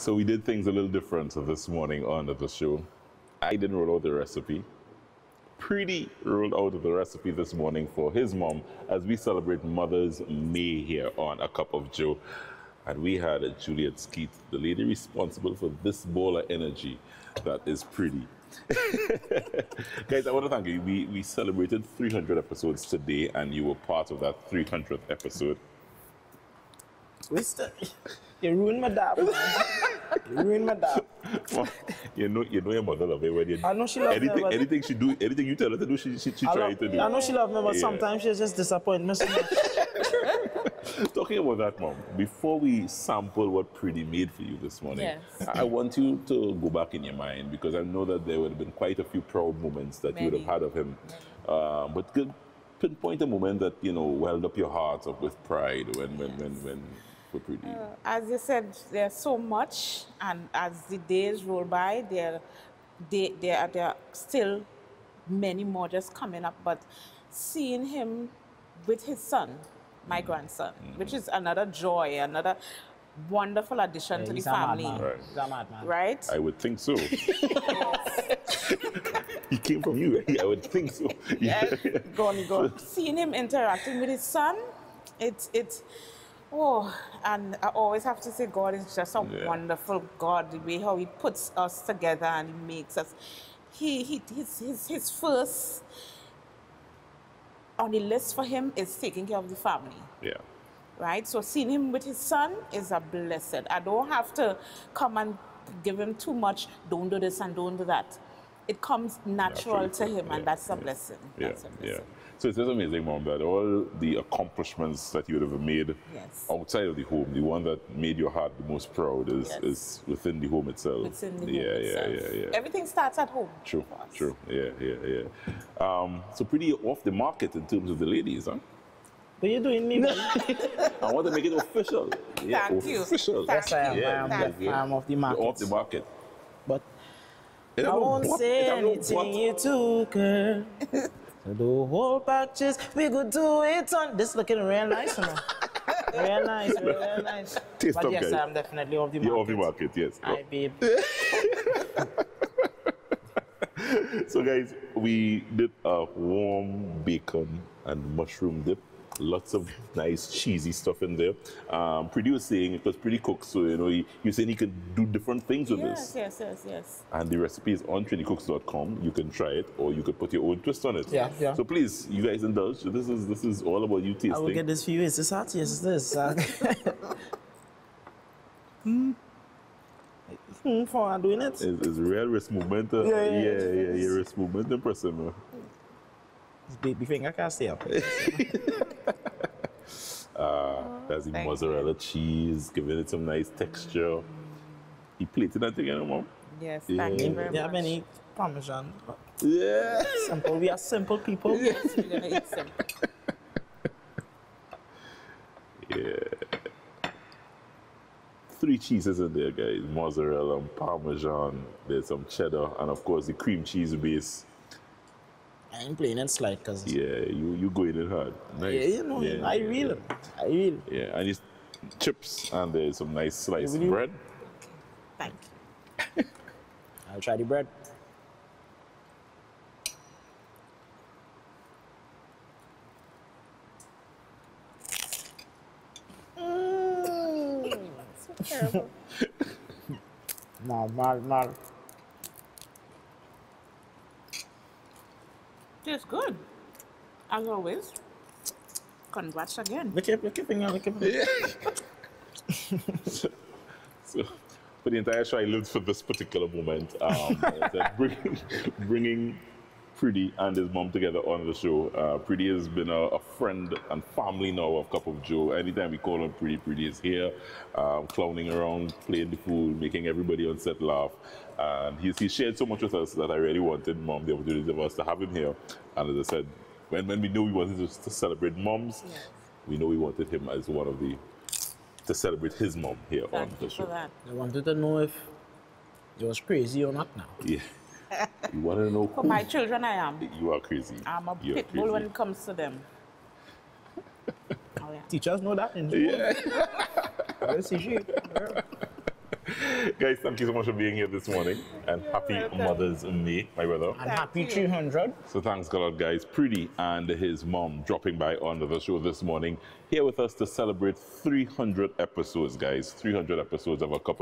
So we did things a little different this morning on the show. I didn't roll out the recipe. Preedy rolled out the recipe this morning for his mom as we celebrate Mother's May here on A Cup of Joe. And we had Juliette Skeet, the lady responsible for this ball of energy that is Preedy. Guys, I want to thank you. We celebrated 300 episodes today, and you were part of that 300th episode. Mister, you ruined my dab. You ruined my dab. Well, you know your mother loves it when you do. I know she loves anything, me. But anything she do, anything you tell her to do, she tries to do. I know she loves me, but sometimes she just disappoints me so much. Talking about that, Mom, before we sample what Preedy made for you this morning, yes. I want you to go back in your mind, because I know that there would have been quite a few proud moments that you would have had of him. But pinpoint a moment that, you know, welled up your heart up with pride when for Preedy. As you said, there's so much, and as the days roll by, there are still many more just coming up. But seeing him with his son, my grandson, which is another joy, another wonderful addition to the family. He's a madman. Right? I would think so. He came from you, I would think so. Yeah, gone. Seeing him interacting with his son, it's oh, and I always have to say God is just a wonderful God, the way how He puts us together and He makes us. His first on the list for him is taking care of the family. Yeah. Right? So seeing him with his son is a blessed. I don't have to come and give him too much, don't do this and don't do that. It comes natural to him, and that's a blessing. That's a blessing. So it's just amazing, Mom, that all the accomplishments that you would have made outside of the home, the one that made your heart the most proud is within the home itself. Within the home itself. Yeah. Everything starts at home. True, true. Yeah. So Preedy off the market in terms of the ladies, huh? What are you doing, me? I want to make it official. Yeah, official. Yes, I am off the market. Off the market. But I won't say anything you took, girl. So don't hold back, just we could do it on. This looking real nice, you know. Real nice. Taste but yes, I'm definitely off the market. You're off the market, yes. Hi, babe. So guys, we did a warm bacon and mushroom dip. Lots of nice cheesy stuff in there. Preedy was saying it was Preedy Cooks, so you know you're saying you can do different things with this. Yes. And the recipe is on trendycooks.com. You can try it, or you could put your own twist on it. Yeah. So please, you guys indulge. This is all about you tasting. I will get this for you. Is this hot? Yes, it is. For doing it. It's real wrist movement. Yeah. Wrist movement in person. Baby finger, I can't stay up. That's the mozzarella cheese, giving it some nice texture. You plated that together, Mom? Yes, thank you very much. Do you have any parmesan? Yeah. Simple. We are simple people. Yes, we're going to eat simple. Yeah. 3 cheeses in there, guys. Mozzarella and parmesan. There's some cheddar. And, of course, the cream cheese base. I ain't playing it slight, cause you go in it hard. Nice. I will. Yeah, and it's chips and there's some nice sliced bread. Thank you. I'll try the bread. That's so terrible. No. Tastes good, as always. Congrats again. Look at finger. So, for the entire show, I lived for this particular moment. Bringing Preedy and his mom together on the show. Preedy has been a friend and family now of Cup of Joe. Anytime we call on Preedy, Preedy is here, clowning around, playing the fool, making everybody on set laugh. And he shared so much with us that I really wanted Mom, the opportunity of us to have him here. And as I said, when we knew we wanted to celebrate moms, we know we wanted him as one of the, to celebrate his mom here on the show. I wanted to know if it was crazy or not now. Yeah. You want to know who? For my children, I am. You are crazy. I'm a pit bull when it comes to them. Teachers know that in school. Guys, thank you so much for being here this morning. And happy Mother's Day, my brother. And happy 300. So thanks God, guys. Preedy and his mom dropping by on the show this morning, here with us to celebrate 300 episodes, guys. 300 episodes of A Cup of